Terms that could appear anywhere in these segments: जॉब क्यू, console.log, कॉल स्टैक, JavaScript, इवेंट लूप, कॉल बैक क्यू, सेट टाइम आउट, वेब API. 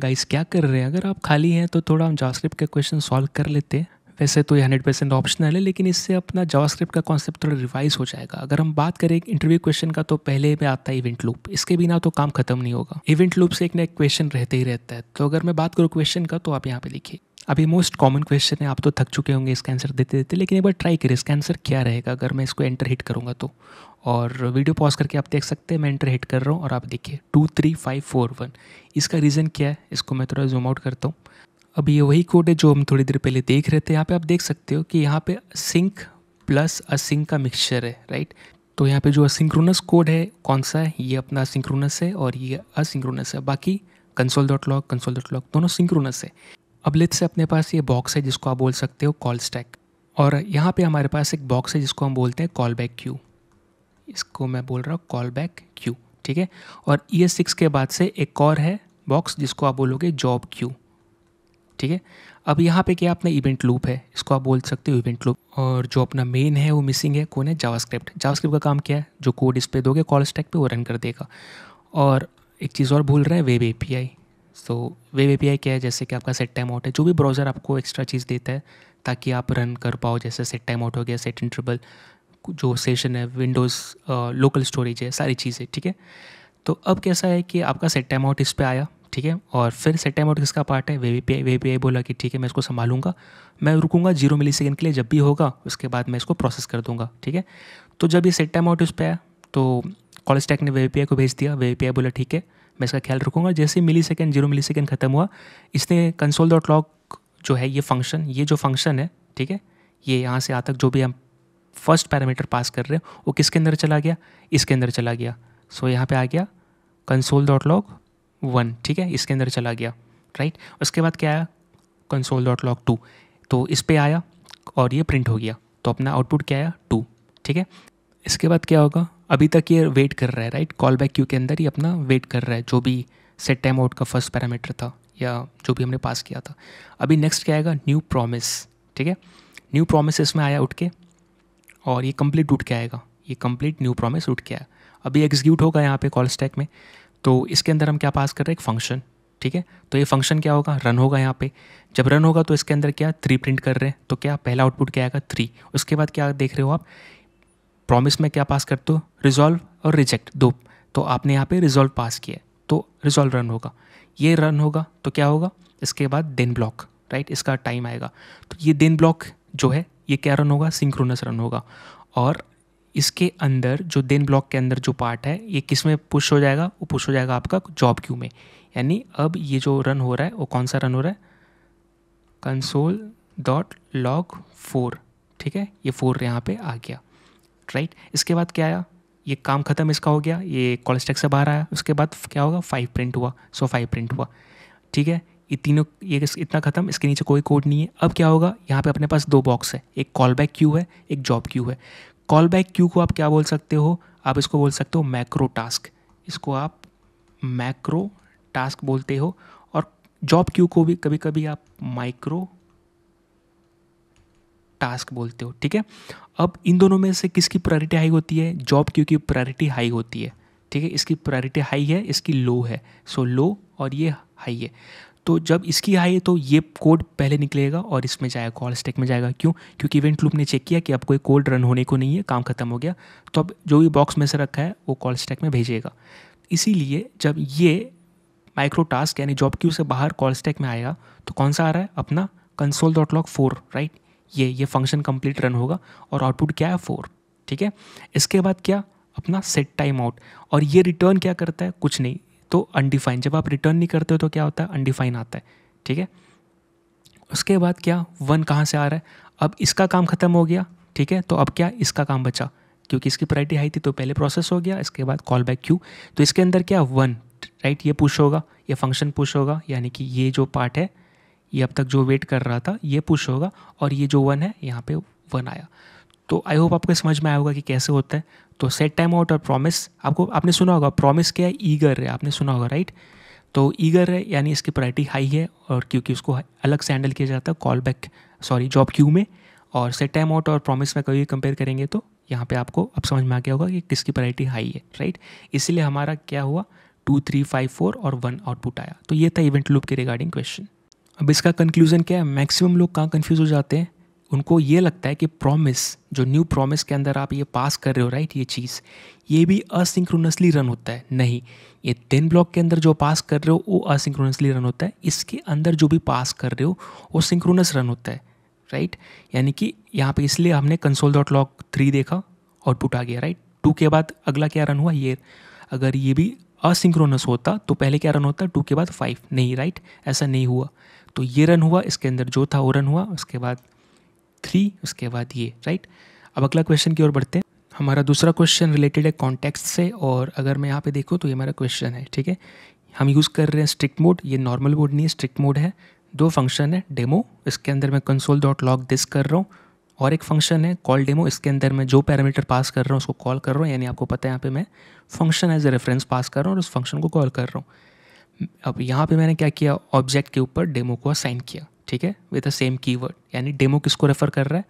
Guys क्या कर रहे हैं, अगर आप खाली हैं तो थोड़ा हम जावास्क्रिप्ट के क्वेश्चन सॉल्व कर लेते हैं। वैसे तो ये 100% ऑप्शनल है, लेकिन इससे अपना जावास्क्रिप्ट का कॉन्सेप्ट थोड़ा रिवाइज हो जाएगा। अगर हम बात करें एक इंटरव्यू क्वेश्चन का तो पहले में आता है इवेंट लूप, इसके बिना तो काम खत्म नहीं होगा। इवेंट लूप से एक नया क्वेश्चन रहते ही रहता है। तो अगर मैं बात करूँ क्वेश्चन का तो आप यहाँ पे लिखिए। अभी मोस्ट कॉमन क्वेश्चन है, आप तो थक चुके होंगे इसका आंसर देते देते, लेकिन एक बार ट्राई करें इसका आंसर क्या रहेगा अगर मैं इसको एंटर हिट करूँगा तो। और वीडियो पॉज करके आप देख सकते हैं मैं एंटर हिट कर रहा हूँ और आप देखिए 2 3 5 4 1। इसका रीज़न क्या है, इसको मैं थोड़ा जूम आउट करता हूँ। अब ये वही कोड है जो हम थोड़ी देर पहले देख रहे थे। यहाँ पर आप देख सकते हो कि यहाँ पर सिंक प्लस असिंक का मिक्सचर है, राइट। तो यहाँ पर जो असिंक्रोनस कोड है कौन सा है, ये अपना असिंक्रोनस है और ये असिंक्रोनस है। बाकी console.log दोनों सिंक्रोनस है। अब लेट्स से अपने पास ये बॉक्स है जिसको आप बोल सकते हो कॉल स्टैक, और यहाँ पे हमारे पास एक बॉक्स है जिसको हम बोलते हैं कॉल बैक क्यू। इसको मैं बोल रहा हूँ कॉल बैक क्यू, ठीक है। और ये 6 के बाद से एक और है बॉक्स जिसको आप बोलोगे जॉब क्यू, ठीक है। अब यहाँ पे क्या अपना इवेंट लूप है, इसको आप बोल सकते हो इवेंट लूप। और जो अपना मेन है वो मिसिंग है, कौन है, जावास्क्रिप्ट। जावास्क्रिप्ट का काम क्या है, जो कोड इस पर दोगे कॉल स्टैक पर वो रन कर देगा। और एक चीज़ और भूल रहे हैं, वेब API। तो वेब API क्या है, जैसे कि आपका सेट टाइम आउट है, जो भी ब्राउज़र आपको एक्स्ट्रा चीज़ देता है ताकि आप रन कर पाओ, जैसे सेट टाइम आउट हो गया, सेट इंटरवल, जो सेशन है, विंडोज़ लोकल स्टोरेज है, सारी चीज़ें, ठीक है। तो अब कैसा है कि आपका सेट टाइम आउट इस पे आया, ठीक है। और फिर सेट टाइम आउट किसका पार्ट है, वेब API बोला कि ठीक है मैं इसको संभालूंगा, मैं रुकूंगा 0 मिलीसेकंड के लिए, जब भी होगा उसके बाद मैं इसको प्रोसेस कर दूँगा, ठीक है। तो जब ये सेट टाइम आउट इस पर आया तो कॉल स्टैक ने वेब API को भेज दिया। वेब API बोला ठीक है मैं इसका ख्याल रखूँगा। जैसे मिलीसेकंड 0 मिलीसेकंड खत्म हुआ, इसने console.log जो है ये फंक्शन, ये जो फंक्शन है, ठीक है, ये यहाँ से यहाँ तक जो भी हम फर्स्ट पैरामीटर पास कर रहे हैं वो किसके अंदर चला गया, इसके अंदर चला गया। सो यहाँ पे आ गया console.log 1, ठीक है, इसके अंदर चला गया, राइट। उसके बाद क्या आया, console.log 2, तो इस पर आया और ये प्रिंट हो गया। तो अपना आउटपुट क्या आया, 2, ठीक है। इसके बाद क्या होगा, अभी तक ये वेट कर रहा है, राइट। कॉल बैक क्यू के अंदर ये अपना वेट कर रहा है, जो भी सेट टाइम आउट का फर्स्ट पैरामीटर था या जो भी हमने पास किया था। अभी नेक्स्ट क्या आएगा, न्यू प्रॉमिस, ठीक है। न्यू प्रॉमिस इसमें आया उठ के, और ये कंप्लीट उठ के आएगा, ये कंप्लीट न्यू प्रॉमिस उठ के आया। अभी एग्जीक्यूट होगा यहाँ पे कॉल स्टैक में, तो इसके अंदर हम क्या पास कर रहे हैं, एक फंक्शन, ठीक है। तो ये फंक्शन क्या होगा, रन होगा यहाँ पे। जब रन होगा तो इसके अंदर क्या 3 प्रिंट कर रहे हैं, तो क्या पहला आउटपुट क्या आएगा, 3। उसके बाद क्या देख रहे हो आप, प्रॉमिस में क्या पास करते हो, रिजॉल्व और रिजेक्ट, 2। तो आपने यहाँ पे रिजॉल्व पास किया है, तो रिजॉल्व रन होगा। ये रन होगा तो क्या होगा, इसके बाद देन ब्लॉक, राइट, इसका टाइम आएगा। तो ये देन ब्लॉक जो है ये क्या रन होगा, सिंक्रोनस रन होगा। और इसके अंदर जो देन ब्लॉक के अंदर जो पार्ट है ये किस में पुश हो जाएगा, वो पुश हो जाएगा आपका जॉब क्यू में। यानी अब ये जो रन हो रहा है वो कौन सा रन हो रहा है, console.log 4, ठीक है, ये 4 यहाँ पर आ गया, राइट। इसके बाद क्या आया, ये काम खत्म इसका हो गया, ये कॉल स्टैक से बाहर आया। उसके बाद क्या होगा, 5 प्रिंट हुआ, सो 5 प्रिंट हुआ, ठीक है। ये तीनों, ये इतना खत्म, इसके नीचे कोई कोड नहीं है। अब क्या होगा, यहाँ पे अपने पास 2 बॉक्स है, एक कॉल बैक क्यू है, एक जॉब क्यू है। कॉल बैक क्यू को आप क्या बोल सकते हो, आप इसको बोल सकते हो मैक्रो टास्क, इसको आप मैक्रो टास्क बोलते हो। और जॉब क्यू को भी कभी कभी आप माइक्रो टास्क बोलते हो, ठीक है। अब इन दोनों में से किसकी प्रायोरिटी हाई होती है, जॉब क्यू की प्रायोरिटी हाई होती है, ठीक है। इसकी प्रायोरिटी हाई है, इसकी लो है, सो लो, और ये हाई है। तो जब इसकी हाई है तो ये कोड पहले निकलेगा और इसमें जाएगा, कॉल स्टैक में जाएगा। क्यों, क्योंकि इवेंट लूप ने चेक किया कि अब कोई कोड रन होने को नहीं है, काम खत्म हो गया, तो अब जो भी बॉक्स में से रखा है वो कॉल स्टैक में भेजेगा। इसीलिए जब ये माइक्रो टास्क यानी जॉब क्यू से बाहर कॉल स्टैक में आएगा तो कौन सा आ रहा है, अपना console.log 4, राइट। ये फंक्शन कंप्लीट रन होगा और आउटपुट क्या है, 4, ठीक है। इसके बाद क्या, अपना सेट टाइम आउट, और ये रिटर्न क्या करता है, कुछ नहीं, तो अनडिफाइन। जब आप रिटर्न नहीं करते हो तो क्या होता है, अनडिफाइन आता है, ठीक है। उसके बाद क्या, 1 कहाँ से आ रहा है, अब इसका काम खत्म हो गया, ठीक है। तो अब क्या इसका काम बचा, क्योंकि इसकी प्रायोरिटी हाई थी तो पहले प्रोसेस हो गया। इसके बाद कॉल बैक क्यू, तो इसके अंदर क्या 1, राइट, ये पुश होगा, ये फंक्शन पुश होगा, यानी कि ये जो पार्ट है ये अब तक जो वेट कर रहा था ये पुश होगा, और ये जो 1 है यहाँ पे 1 आया। तो आई होप आपको समझ में आया होगा कि कैसे होता है। तो सेट टाइम आउट और प्रॉमिस, आपने सुना होगा प्रॉमिस क्या है, ईगर है, आपने सुना होगा, राइट। तो ईगर है यानी इसकी प्रायोरिटी हाई है, और क्योंकि उसको अलग से हैंडल किया जाता है call back, sorry, जॉब क्यू में। और सेट टाइम आउट और प्रॉमिस में कभी कंपेयर करेंगे तो यहाँ पर आपको अब समझ में आ गया होगा कि किसकी प्रायोरिटी हाई है, राइट। इसीलिए हमारा क्या हुआ, 2, 3, 5, 4 और 1 आउटपुट आया। तो ये था इवेंट लूप के रिगार्डिंग क्वेश्चन। अब इसका कंक्लूजन क्या है? मैक्सिमम लोग कहाँ कन्फ्यूज़ हो जाते हैं, उनको ये लगता है कि प्रॉमिस, जो न्यू प्रॉमिस के अंदर आप ये पास कर रहे हो राइट, ये चीज़ ये भी असिंक्रोनसली रन होता है। नहीं, ये 10 ब्लॉक के अंदर जो पास कर रहे हो वो असिंक्रोनसली रन होता है, इसके अंदर जो भी पास कर रहे हो वो सिंक्रोनस रन होता है राइट। यानी कि यहाँ पे इसलिए हमने console.log 3 देखा, आउटपुट आ गया राइट। 2 के बाद अगला क्या रन हुआ? ये। अगर ये भी असिंक्रोनस होता तो पहले क्या रन होता? 2 के बाद 5, नहीं राइट, ऐसा नहीं हुआ। तो ये रन हुआ, इसके अंदर जो था वो रन हुआ, उसके बाद 3, उसके बाद ये राइट। अब अगला क्वेश्चन की ओर बढ़ते हैं। हमारा दूसरा क्वेश्चन रिलेटेड है कॉन्टेक्स्ट से, और अगर मैं यहाँ पे देखूँ तो ये हमारा क्वेश्चन है, ठीक है। हम यूज़ कर रहे हैं स्ट्रिक्ट मोड, ये नॉर्मल मोड नहीं है, स्ट्रिक्ट मोड है। 2 फंक्शन है, डेमो, इसके अंदर मैं console.log दिस कर रहा हूँ, और एक फंक्शन है कॉल डेमो, इसके अंदर मैं जो पैरामीटर पास कर रहा हूँ उसको कॉल कर रहा हूँ। यानी आपको पता है यहाँ पे मैं function as a reference pass कर रहा हूँ और उस फंक्शन को कॉल कर रहा हूँ। अब यहाँ पे मैंने क्या किया, ऑब्जेक्ट के ऊपर डेमो को असाइन किया, ठीक है, विद द सेम कीवर्ड। यानी डेमो किसको रेफर कर रहा है?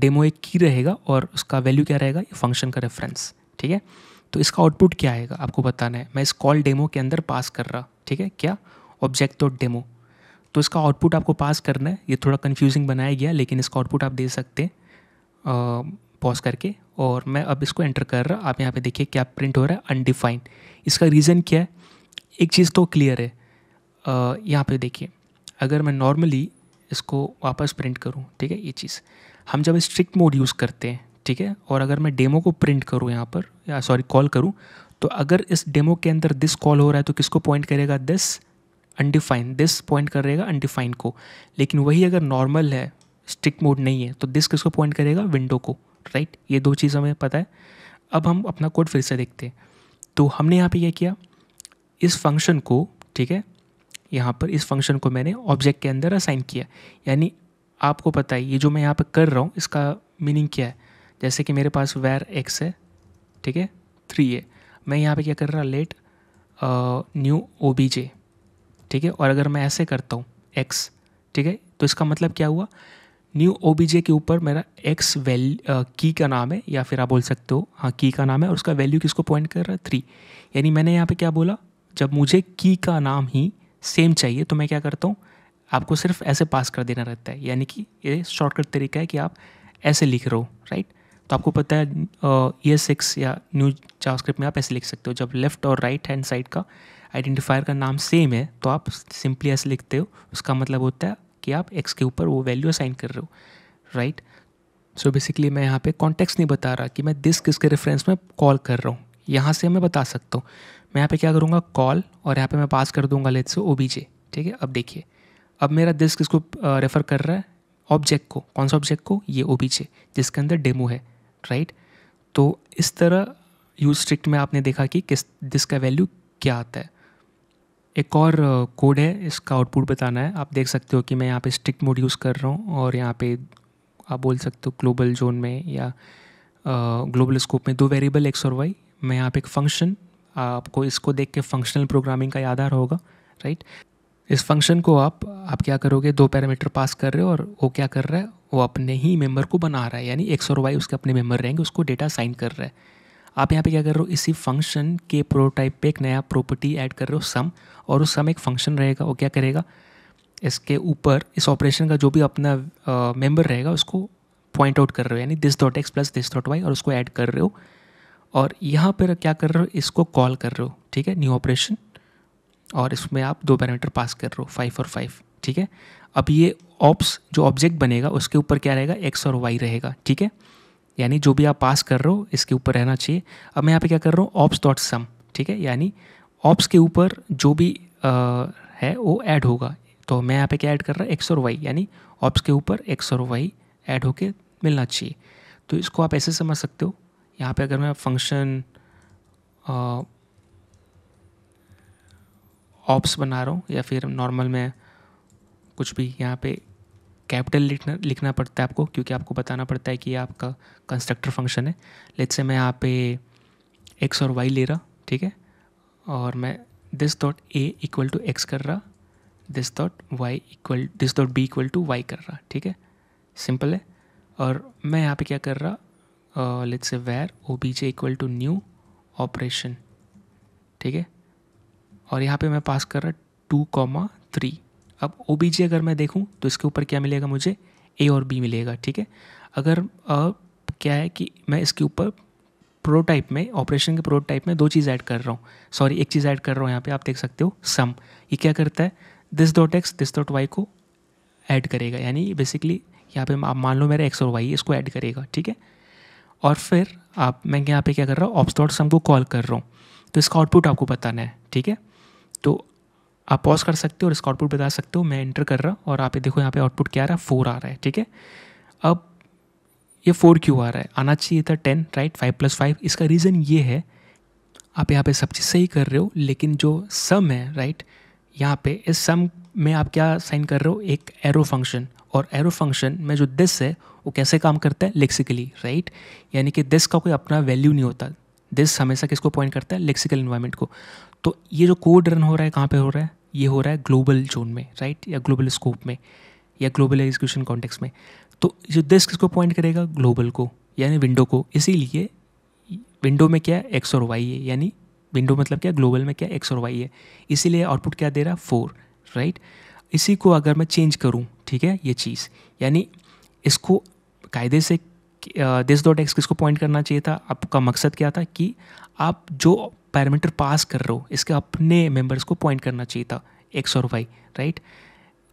डेमो एक की रहेगा और उसका वैल्यू क्या रहेगा? ये फंक्शन का रेफरेंस, ठीक है। तो इसका आउटपुट क्या आएगा आपको बताना है। मैं इस कॉल डेमो के अंदर पास कर रहा, ठीक है, क्या? ऑब्जेक्ट तो डेमो, तो इसका आउटपुट आपको पास करना है। ये थोड़ा कन्फ्यूजिंग बनाया गया, लेकिन इसका आउटपुट आप दे सकते हैं पॉज करके। और मैं अब इसको एंटर कर रहा, आप यहाँ पे देखिए क्या प्रिंट हो रहा है, अनडिफाइंड। इसका रीज़न क्या है? एक चीज़ तो क्लियर है, यहाँ पे देखिए, अगर मैं नॉर्मली इसको वापस प्रिंट करूँ, ठीक है, ये चीज़ हम जब स्ट्रिक्ट मोड यूज़ करते हैं, ठीक है, और अगर मैं डेमो को प्रिंट करूँ यहाँ पर, या सॉरी कॉल करूँ, तो अगर इस डेमो के अंदर दिस कॉल हो रहा है तो किसको पॉइंट करेगा? दिस अनडिफाइंड, दिस पॉइंट करेगा अनडिफाइंड को। लेकिन वही अगर नॉर्मल है, स्ट्रिक्ट मोड नहीं है, तो दिस किसको पॉइंट करेगा? विंडो को राइट। ये 2 चीज़ हमें पता है। अब हम अपना कोड फिर से देखते हैं। तो हमने यहाँ पे क्या किया, इस फंक्शन को, ठीक है, यहाँ पर इस फंक्शन को मैंने ऑब्जेक्ट के अंदर असाइन किया। यानी आपको पता है ये जो मैं यहाँ पर कर रहा हूँ इसका मीनिंग क्या है। जैसे कि मेरे पास वेर एक्स है, ठीक है, 3 है, मैं यहाँ पर क्या कर रहा, लेट न्यू ओबीजे, ठीक है। और अगर मैं ऐसे करता हूँ x, ठीक है, तो इसका मतलब क्या हुआ? न्यू obj के ऊपर मेरा x वैल्यू की का नाम है, या फिर आप बोल सकते हो हाँ की का नाम है, और उसका वैल्यू किसको पॉइंट कर रहा है? 3। यानी मैंने यहाँ पे क्या बोला, जब मुझे की का नाम ही सेम चाहिए तो मैं क्या करता हूँ, आपको सिर्फ ऐसे पास कर देना रहता है। यानी कि ये शॉर्टकट तरीका है कि आप ऐसे लिख रहे हो राइट। तो आपको पता है ये 6 या न्यू जावास्क्रिप्ट में आप ऐसे लिख सकते हो, जब लेफ्ट और राइट हैंड साइड का आइडेंटिफायर का नाम सेम है तो आप सिंपली ऐसे लिखते हो। उसका मतलब होता है कि आप एक्स के ऊपर वो वैल्यू असाइन कर रहे हो राइट। सो बेसिकली मैं यहाँ पे कॉन्टेक्स्ट नहीं बता रहा कि मैं दिस किसके रेफरेंस में कॉल कर रहा हूँ, यहाँ से मैं बता सकता हूँ। मैं यहाँ पे क्या करूँगा, कॉल, और यहाँ पे मैं पास कर दूँगा लेट्स से ओबीजे, ठीक है। अब देखिए, अब मेरा दिस किसको रेफ़र कर रहा है? ऑब्जेक्ट को। कौन सा ऑब्जेक्ट को? ये ओबीजे जिसके अंदर डेमो है राइट। तो इस तरह यूज स्ट्रिक्ट में आपने देखा कि किस दिस का वैल्यू क्या आता है। एक और कोड है, इसका आउटपुट बताना है। आप देख सकते हो कि मैं यहाँ पे स्ट्रिक्ट मोड यूज़ कर रहा हूँ, और यहाँ पे आप बोल सकते हो ग्लोबल जोन में या ग्लोबल स्कोप में 2 वेरिएबल x और y। मैं यहाँ पे एक फंक्शन, आपको इसको देख के फंक्शनल प्रोग्रामिंग का याद आ रहा होगा राइट। इस फंक्शन को आप क्या करोगे, 2 पैरामीटर पास कर रहे हो, और वो क्या कर रहा है, वो अपने ही मेम्बर को बना रहा है। यानी एक्स और वाई उसके अपने मेम्बर रहेंगे, उसको डेटा साइन कर रहा है। आप यहाँ पे क्या कर रहे हो, इसी फंक्शन के प्रोटोटाइप पे एक नया प्रॉपर्टी ऐड कर रहे हो, सम, और उस सम एक फंक्शन रहेगा। वो क्या करेगा, इसके ऊपर इस ऑपरेशन का जो भी अपना मेंबर रहेगा उसको पॉइंट आउट कर रहे हो। यानी this dot x plus this dot Y, और उसको ऐड कर रहे हो, और यहाँ पर क्या कर रहे हो, इसको कॉल कर रहे हो, ठीक है, न्यू ऑपरेशन, और इसमें आप 2 पैरामीटर पास कर रहे हो, 5 और 5, ठीक है। अब ये ऑप्स जो ऑब्जेक्ट बनेगा उसके ऊपर क्या रहेगा, एक्स और वाई रहेगा, ठीक है। यानी जो भी आप पास कर रहे हो इसके ऊपर रहना चाहिए। अब मैं यहाँ पे क्या कर रहा हूँ, ऑप्स डॉट सम, ठीक है, यानी ऑप्स के ऊपर जो भी है वो ऐड होगा। तो मैं यहाँ पे क्या ऐड कर रहा है, एक्स और वाई, यानी ऑप्स के ऊपर एक्स और वाई ऐड होके मिलना चाहिए। तो इसको आप ऐसे समझ सकते हो। यहाँ पे अगर मैं फंक्शन ऑप्स बना रहा हूँ, या फिर नॉर्मल में कुछ भी, यहाँ पे कैपिटल लिखना पड़ता है आपको, क्योंकि आपको बताना पड़ता है कि ये आपका कंस्ट्रक्टर फंक्शन है। लेट्स से मैं यहाँ पे एक्स और वाई ले रहा, ठीक है, और मैं this dot A equal to x कर रहा, this dot B equal to Y कर रहा, ठीक है, सिंपल है। और मैं यहाँ पे क्या कर रहा, let's say var O B J equal to new operation, ठीक है, और यहाँ पे मैं पास कर रहा 2, 3। अब OBJ अगर मैं देखूँ तो इसके ऊपर क्या मिलेगा, मुझे A और B मिलेगा। ठीक है, अगर क्या है कि मैं इसके ऊपर प्रोटोटाइप में, ऑपरेशन के प्रोटोटाइप में दो चीज़ ऐड कर रहा हूँ, सॉरी एक चीज़ ऐड कर रहा हूँ। यहाँ पे आप देख सकते हो सम, ये क्या करता है this dot x this dot Y को ऐड करेगा, यानी बेसिकली यहाँ पे आप मान लो मेरा एक्स और वाई इसको ऐड करेगा। ठीक है, और फिर आप मैं यहाँ पे क्या कर रहा हूँ, ऑप्स डॉट सम को कॉल कर रहा हूँ, तो इसका आउटपुट आपको बताना है। ठीक है, तो आप पॉज कर सकते हो और इसका आउटपुट बता सकते हो। मैं एंटर कर रहा और आप देखो यहाँ पे आउटपुट क्या आ रहा है, 4 आ रहा है। ठीक है, अब ये 4 क्यों आ रहा है, आना चाहिए था 10 राइट, 5 + 5। इसका रीज़न ये है, आप यहाँ पे सब चीज़ सही कर रहे हो, लेकिन जो सम है राइट, यहाँ पे इस सम में आप क्या साइन कर रहे हो, एक एरो फंक्शन, और एरो फंक्शन में जो दिस है वो कैसे काम करता है, लेक्सिकली राइट, यानी कि दिस का कोई अपना वैल्यू नहीं होता, दिस हमेशा किसको पॉइंट करता है, लेक्सिकल इन्वायरमेंट को। तो ये जो कोड रन हो रहा है कहाँ पे हो रहा है, ये हो रहा है ग्लोबल जोन में राइट, या ग्लोबल स्कोप में, या ग्लोबल एग्जीक्यूशन कॉन्टेक्स्ट में। तो जो दिस किसको पॉइंट करेगा, ग्लोबल को, यानी विंडो को। इसीलिए विंडो में क्या है, एक्स और वाई है, यानी विंडो मतलब क्या, ग्लोबल में क्या एक्स और वाई है, इसीलिए आउटपुट क्या दे रहा है, 4 राइट। इसी को अगर मैं चेंज करूँ, ठीक है, ये चीज़, यानी इसको कायदे से दिस डॉट एक्स किसको पॉइंट करना चाहिए था, आपका मकसद क्या था कि आप जो पैरामीटर पास कर रहे हो इसके अपने मेंबर्स को पॉइंट करना चाहिए था, एक्स और वाई राइट।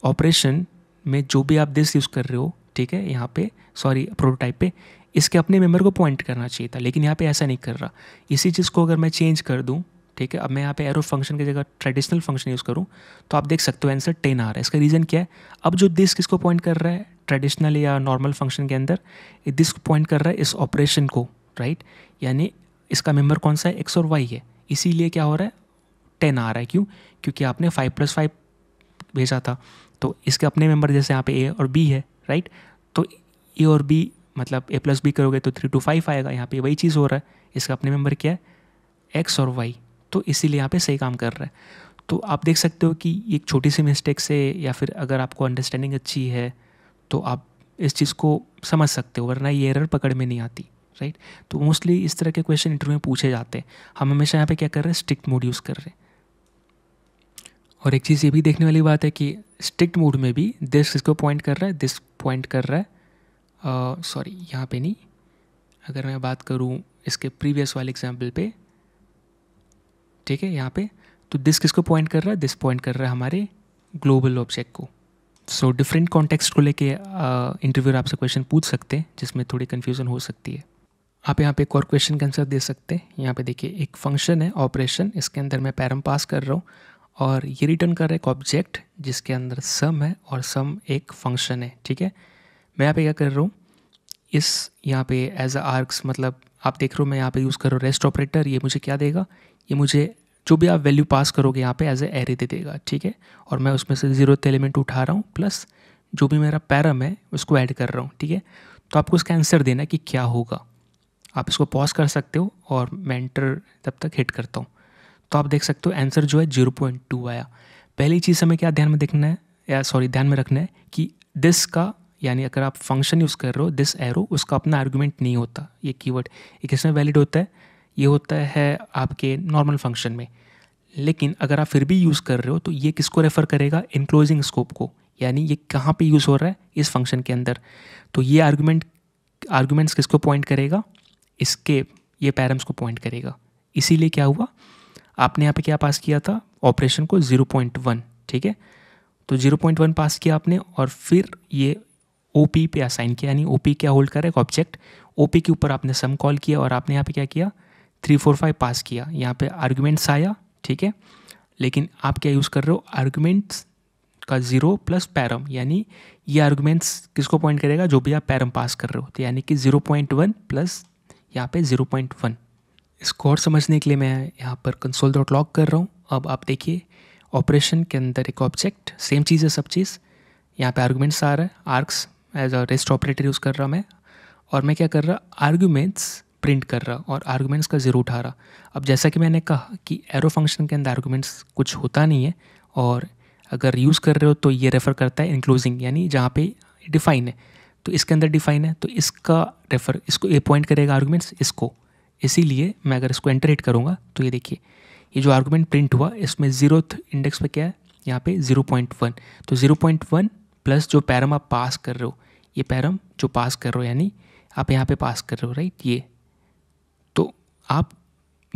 ऑपरेशन में जो भी आप दिस यूज़ कर रहे हो, ठीक है, यहाँ पे सॉरी प्रोटोटाइप पे इसके अपने मेंबर को पॉइंट करना चाहिए था, लेकिन यहाँ पे ऐसा नहीं कर रहा। इसी चीज़ को अगर मैं चेंज कर दूँ, ठीक है, अब मैं यहाँ पे एरो फंक्शन की जगह ट्रेडिशनल फंक्शन यूज़ करूँ, तो आप देख सकते हो आंसर 10 आ रहा है। इसका रीज़न क्या है, अब जो दिस किसको पॉइंट कर रहा है, ट्रेडिशनल या नॉर्मल फंक्शन के अंदर दिस पॉइंट कर रहा है इस ऑपरेशन को राइट, यानी इसका मेंबर कौन सा है, एक्स और वाई है, इसीलिए क्या हो रहा है 10 आ रहा है। क्यों, क्योंकि आपने 5 + 5 भेजा था, तो इसके अपने मेंबर जैसे यहाँ पे ए और बी है राइट, तो ए और बी मतलब a + b करोगे तो 3 to 5 आएगा, यहाँ पे वही चीज़ हो रहा है, इसका अपने मेंबर क्या है, एक्स और वाई, तो इसीलिए यहाँ पे सही काम कर रहा है। तो आप देख सकते हो कि एक छोटी सी मिस्टेक से, या फिर अगर आपको अंडरस्टैंडिंग अच्छी है तो आप इस चीज़ को समझ सकते हो, वरना ये एरर पकड़ में नहीं आती राइट। तो मोस्टली इस तरह के क्वेश्चन इंटरव्यू में पूछे जाते हैं, हम हमेशा यहाँ पे क्या कर रहे हैं, स्ट्रिक्ट मोड यूज़ कर रहे हैं। और एक चीज़ ये भी देखने वाली बात है कि स्ट्रिक्ट मोड में भी दिस किसको पॉइंट कर रहा है, दिस पॉइंट कर रहा है, सॉरी यहाँ पे नहीं, अगर मैं बात करूँ इसके प्रीवियस वाले एग्जाम्पल पे, ठीक है, यहाँ पे तो दिस किसको पॉइंट कर रहा है, दिस पॉइंट कर रहा है हमारे ग्लोबल ऑब्जेक्ट को। सो डिफरेंट कॉन्टेक्स्ट को लेके इंटरव्यूअर आपसे क्वेश्चन पूछ सकते हैं, जिसमें थोड़ी कन्फ्यूज़न हो सकती है। आप यहाँ पे एक और क्वेश्चन का आंसर दे सकते हैं। यहाँ पे देखिए एक फंक्शन है ऑपरेशन, इसके अंदर मैं पैरम पास कर रहा हूँ, और ये रिटर्न कर रहा है एक ऑब्जेक्ट जिसके अंदर सम है, और सम एक फंक्शन है। ठीक है, मैं यहाँ पे क्या कर रहा हूँ, इस यहाँ पे एज अ आर्ग्स मतलब आप देख रहे हो, मैं यहाँ पे यूज़ कर रहा हूँ रेस्ट ऑपरेटर। ये मुझे क्या देगा, ये मुझे जो भी आप वैल्यू पास करोगे यहाँ पे एज ए एरे दे देगा। ठीक है, और मैं उसमें से 0th एलिमेंट उठा रहा हूँ, प्लस जो भी मेरा पैरम है उसको ऐड कर रहा हूँ। ठीक है, तो आपको इसका आंसर देना कि क्या होगा। आप इसको पॉज कर सकते हो, और मैं एंटर तब तक हिट करता हूँ, तो आप देख सकते हो आंसर जो है 0.2 आया। पहली चीज़ हमें क्या ध्यान में देखना है, या सॉरी ध्यान में रखना है कि दिस का, यानी अगर आप फंक्शन यूज़ कर रहे हो दिस एरो, उसका अपना आर्गूमेंट नहीं होता। ये कीवर्ड ये किसमें वैलिड होता है, ये होता है आपके नॉर्मल फंक्शन में। लेकिन अगर आप फिर भी यूज़ कर रहे हो तो ये किसको रेफ़र करेगा, इनक्लोजिंग स्कोप को, यानी ये कहाँ पे यूज़ हो रहा है, इस फंक्शन के अंदर। तो ये आर्गूमेंट्स किसको पॉइंट करेगा, इसके ये पैरम्स को पॉइंट करेगा। इसीलिए क्या हुआ, आपने यहाँ पे क्या पास किया था, ऑपरेशन को 0.1। ठीक है, तो 0.1 पास किया आपने, और फिर ये OP पे असाइन किया, यानी OP क्या होल्ड कर रहा है, ऑब्जेक्ट। OP के ऊपर आपने सम कॉल किया, और आपने यहाँ पे क्या किया, 3, 4, 5 पास किया। यहाँ पे आर्गूमेंट्स आया, ठीक है, लेकिन आप क्या यूज़ कर रहे हो, आर्गूमेंट्स का 0 + पैरम, यानी ये आर्गूमेंट्स किसको पॉइंट करेगा, जो भी आप पैरम पास कर रहे हो। तो यानी कि 0.1 + यहाँ पे 0.1। इसको और समझने के लिए मैं यहाँ पर console.log कर रहा हूँ। अब आप देखिए ऑपरेशन के अंदर एक ऑब्जेक्ट, सेम चीज़ है सब चीज़, यहाँ पे आर्गूमेंट्स आ रहा है, args as a rest operator use कर रहा मैं, और मैं क्या कर रहा, आर्गूमेंट्स प्रिंट कर रहा, और आर्गूमेंट्स का 0 उठा रहा। अब जैसा कि मैंने कहा कि एरो फंक्शन के अंदर आर्गूमेंट्स कुछ होता नहीं है, और अगर यूज़ कर रहे हो तो ये रेफ़र करता है इनक्लोजिंग, यानी जहाँ पे डिफाइन है, तो इसके अंदर डिफाइन है, तो इसका रेफ़र इसको ये पॉइंट करेगा आर्गूमेंट्स इसको। इसीलिए मैं अगर इसको एंटर हिट करूँगा तो ये देखिए ये जो आर्गूमेंट प्रिंट हुआ इसमें जीरोथ इंडेक्स पर क्या है, यहाँ पे 0.1। तो 0.1 प्लस जो पैरम आप पास कर रहे हो, ये पैरम जो पास कर रहे हो यानी आप यहाँ पे पास कर रहे हो राइट, ये तो आप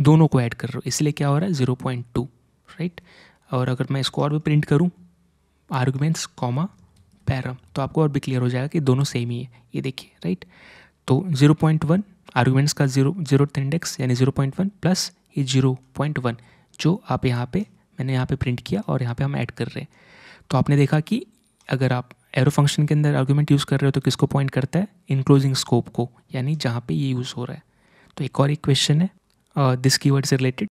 दोनों को ऐड कर रहे हो, इसलिए क्या हो रहा है 0.2 राइट। और अगर मैं इसको और भी प्रिंट करूँ आर्गूमेंट्स कॉमा पैरम, तो आपको और भी क्लियर हो जाएगा कि दोनों सेम ही है, ये देखिए राइट। तो 0.1 आर्गूमेंट्स का जीरोथ इंडेक्स यानी 0.1 प्लस ये 0.1 जो आप यहाँ पे मैंने यहाँ पे प्रिंट किया और यहाँ पे हम ऐड कर रहे हैं। तो आपने देखा कि अगर आप एरो फंक्शन के अंदर आर्गूमेंट यूज़ कर रहे हो तो किसको पॉइंट करता है, इनक्लोजिंग स्कोप को, यानी जहाँ पे ये यूज़ हो रहा है। तो एक और एक क्वेश्चन है दिस कीवर्ड से रिलेटेड,